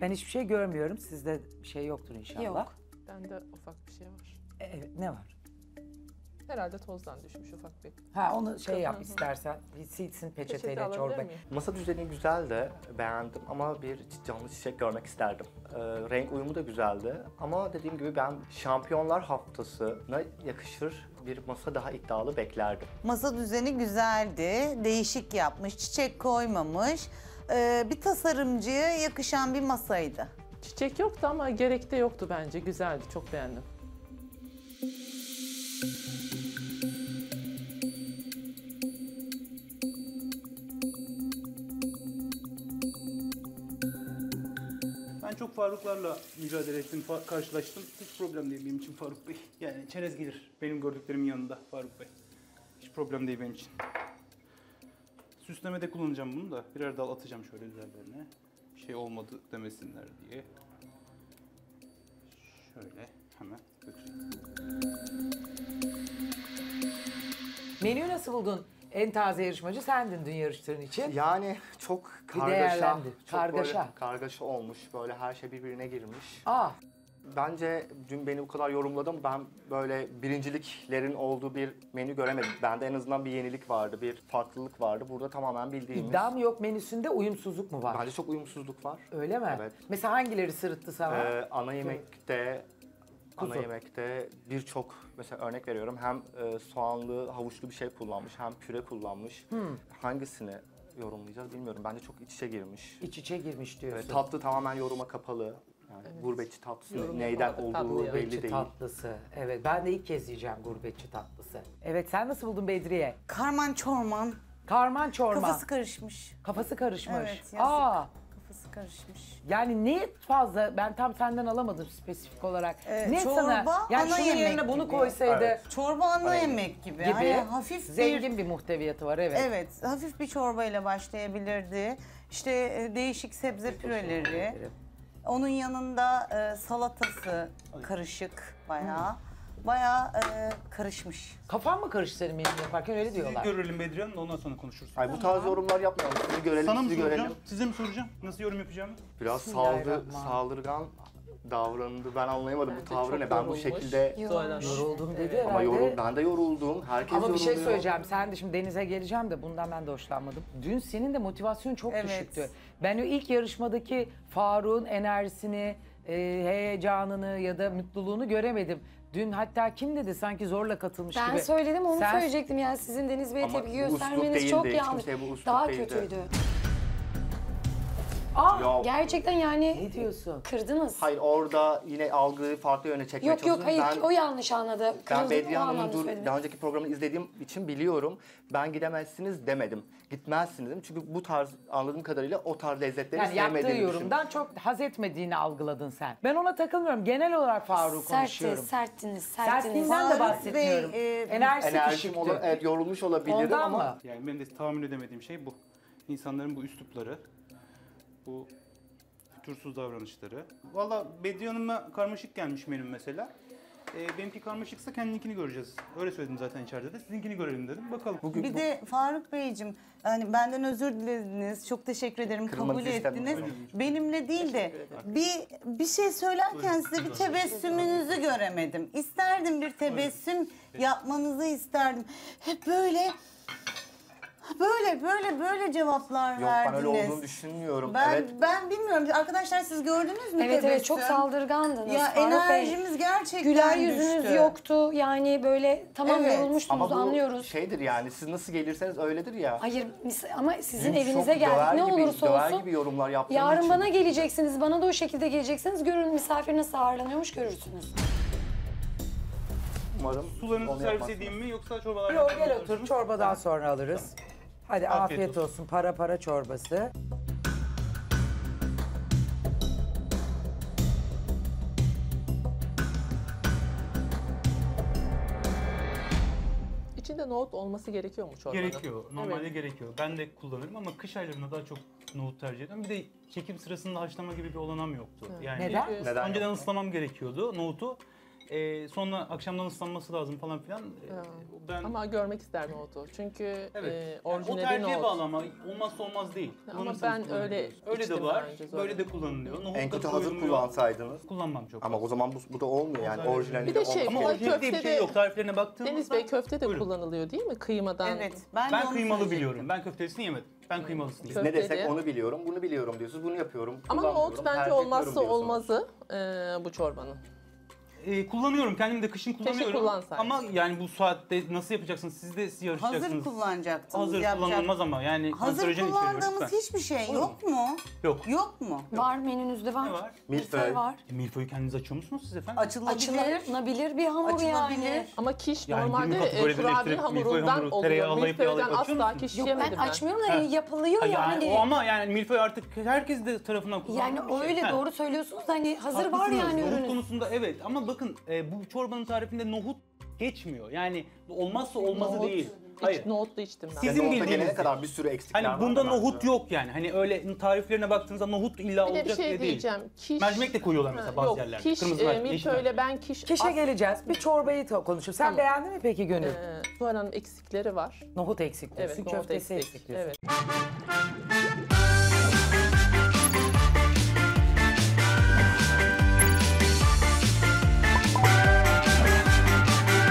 Ben hiçbir şey görmüyorum. Sizde bir şey yoktur inşallah. Yok. Bende ufak bir şey var. Evet, ne var? Herhalde tozdan düşmüş ufak bir. Ha, onu şey yap istersen. Bir silsin peçeteyle çorba. Masa düzeni güzel de beğendim ama bir canlı çiçek görmek isterdim. Renk uyumu da güzeldi ama dediğim gibi ben Şampiyonlar Haftası'na yakışır bir masa daha iddialı beklerdim. Masa düzeni güzeldi, değişik yapmış, çiçek koymamış. Bir tasarımcıya yakışan bir masaydı. Çiçek yoktu ama gerek de yoktu bence. Güzeldi, çok beğendim. Ben çok Faruklarla mücadele ettim, karşılaştım. Hiç problem değil benim için Faruk Bey. Yani çerez gelir benim gördüklerimin yanında Faruk Bey. Hiç problem değil benim için. Süslemede kullanacağım bunu da. Birer dal atacağım şöyle üzerlerine. Bir şey olmadı demesinler diye. Şöyle hemen dökeceğim. Menüyü nasıl buldun? En taze yarışmacı sendin dün yarıştığın için. Yani çok kargaşa, kargaşa olmuş. Böyle her şey birbirine girmiş. Aa. Bence dün beni bu kadar yorumladım. Ben böyle birinciliklerin olduğu bir menü göremedim. Bende en azından bir yenilik vardı, bir farklılık vardı. Burada tamamen bildiğimiz. İddia mı yok menüsünde, uyumsuzluk mu var? Bence çok uyumsuzluk var. Öyle mi? Evet. Mesela hangileri sırıttı sana? Ana yemekte birçok, mesela örnek veriyorum, hem soğanlı, havuçlu bir şey kullanmış, hem püre kullanmış. Hangisini yorumlayacağız bilmiyorum. Bence çok iç içe girmiş. İç içe girmiş diyorsun. Evet, tatlı tamamen yoruma kapalı. Yani evet. Gurbetçi tatlısı yorum neyden olduğu belli değil. Tatlısı. Evet, ben de ilk kez yiyeceğim gurbetçi tatlısı. Evet, sen nasıl buldun Bedriye? Karman çorman. Karman çorman. Kafası karışmış. Kafası karışmış. Evet, yazık. Aa. Kafası karışmış. Yani ne fazla, ben tam senden alamadım spesifik olarak. Ne çorba sana, yani ana yemek yerine bunu gibi koysaydı. Evet. Çorba ana yemek gibi. Yani hafif zengin bir muhteviyatı var, evet. Evet, hafif bir çorbayla başlayabilirdi. İşte değişik sebze püreleri. Onun yanında salatası karışık bayağı. Bayağı karışmış. Kafan mı karıştı senin benim yaparken, öyle diyorlar. Sizi görelim Bedriye Hanım da ondan sonra konuşuruz. Ay, bu tarz yorumlar yapmayalım. Sizi görelim, sana sizi görelim. Size mi soracağım? Nasıl yorum yapacağımı? Biraz saldırgan davrandı. Ben anlayamadım, bu tavrı ne? Ben bu şekilde yoruldum dedi herhalde. Ama ben de yoruldum. Herkes yoruluyor. Ama bir şey söyleyeceğim. Sen de şimdi Deniz'e geleceğim de bundan ben de hoşlanmadım. Dün senin de motivasyonun çok düşüktü. Ben o ilk yarışmadaki Faruk'un enerjisini, heyecanını ya da mutluluğunu göremedim. Dün hatta kim dedi sanki zorla katılmış gibi. Ben söyledim, onu söyleyecektim. Yani sizin Deniz Bey'e tepki göstermeniz çok yanlış. Daha kötüydü. Aa, gerçekten yani. Ne diyorsun? Kırdınız. Hayır, orada yine algıyı farklı yöne çekmeye çalıştınız. Yok hayır, o yanlış anladı. Ben Bedriye Hanım'ın daha önceki programı izlediğim için biliyorum. Ben gidemezsiniz demedim. Gitmezsiniz dedim. Çünkü bu tarz, anladığım kadarıyla o tarz lezzetleri sevmediğini düşündüm. Yani yaptığı yorumdan çok haz etmediğini algıladın sen. Ben ona takılmıyorum. Genel olarak Faruk'u konuşuyorum. Serttiniz. Sertliğinden de bahsetmiyorum. Enerjisi düşüktü. Evet, yorulmuş olabilirim ama. Yani benim de tahmin edemediğim şey bu. İnsanların bu üslupları, bu fütursuz davranışları. Valla Bedriye Hanım'a karmaşık gelmiş benim mesela. Benimki karmaşıksa kendininkini göreceğiz. Öyle söyledim zaten içeride de. Sizinkini görelim dedim. Bakalım. Bir de Faruk Beyciğim, yani benden özür dilediniz. Çok teşekkür ederim. Kabul ettiniz. Benimle değil de bir şey söylerken size bir tebessümünüzü göremedim. İsterdim bir tebessüm yapmanızı isterdim. Hep böyle... Böyle cevaplar verdiniz. Yok, ben öyle olduğunu düşünmüyorum. Ben bilmiyorum. Arkadaşlar, siz gördünüz mü? Evet, çok saldırgandınız. Ya, enerjimiz gerçekten güler yüzünüz yoktu. Yani böyle tamam, yorulmuştunuz, anlıyoruz. Şeydir yani, siz nasıl gelirseniz öyledir ya. Hayır ama sizin evinize geldik. Ne olursa olsun. Gibi yorumlar yaptığınız için. Yarın bana geleceksiniz. Bana da o şekilde geleceksiniz. Görün misafir nasıl ağırlanıyormuş, görürsünüz. Umarım sularınızı servis edeyim mi, yoksa çorbalar? Yok, gel otur. Çorbadan sonra alırız. Hadi afiyet olsun. Para çorbası. İçinde nohut olması gerekiyor mu çorbanın? Gerekiyor. Normalde gerekiyor. Ben de kullanırım ama kış aylarında daha çok nohut tercih ediyorum. Bir de çekim sırasında haşlama gibi bir olanam yoktu. Yani neden? Önceden ıslamam gerekiyordu nohutu. Sonra akşamdan ıslanması lazım falan filan. Ama görmek isterdim otu. Çünkü orijinali yani o tercihe bağlı ama olmazsa olmaz değil. Ama ben öyle de var, böyle de kullanılıyor. Nohut en kötü hazır kullansaydınız. Kullanmam çok. Ama o zaman bu da olmuyor yani orijinalinde olmaz. Ama orijinalde bir şey yok. Tariflerine baktığımızda. Deniz Bey köfte de kullanılıyor değil mi? Kıymadan. Evet. Ben kıymalı biliyorum. Ben köftesini yemedim. Ben kıymalısını yedim. Ne desek onu biliyorum, bunu biliyorum diyorsunuz. Bunu yapıyorum, kullanmıyorum. Ama nohut bence olmazsa olmazı bu çorbanın. Kullanıyorum, kendim de kışın kullanıyorum ama yani bu saatte nasıl yapacaksınız, siz de yarışacaksınız. Hazır kullanacaksınız. Hazır kullanılmaz ama yani hazır kullandığımız hiçbir şey yok mu? Yok. Yok mu? Var, menünüzde var. Ne var? Milföy var. Milföy'ü kendiniz açıyor musunuz siz efendim? Açılabilir bir hamur yani. Ama kiş normalde kurabiye hamurundan oluyor. Milföy'den asla kiş yemedim ben. Ben açmıyorum da yapılıyor yani. O ama yani milföy artık herkes de tarafından kullanılıyor. Yani öyle doğru söylüyorsunuz hani hazır var yani ürünün. Nohut konusunda evet ama bakın bu çorbanın tarifinde nohut geçmiyor. Yani olmazsa olmazı değil. Hayır. Nohut da içtim ben. Sizin bildiğiniz kadar bir sürü eksikler var. Hani bunda nohut yok yani. Hani öyle tariflerine baktığınızda nohut illa olacak diye değil. Bir şey diyeceğim. Kiş. Mercimek de koyuyorlar mesela bazı yerlerde. Kiş, milföyle ben kiş. Kişe geleceğiz. Bir çorbayı konuşalım. Sen beğendin mi peki Gönül? Suhan Hanım eksikleri var. Nohut eksikliyorsun. Evet, köftesi eksikliyorsun. Evet.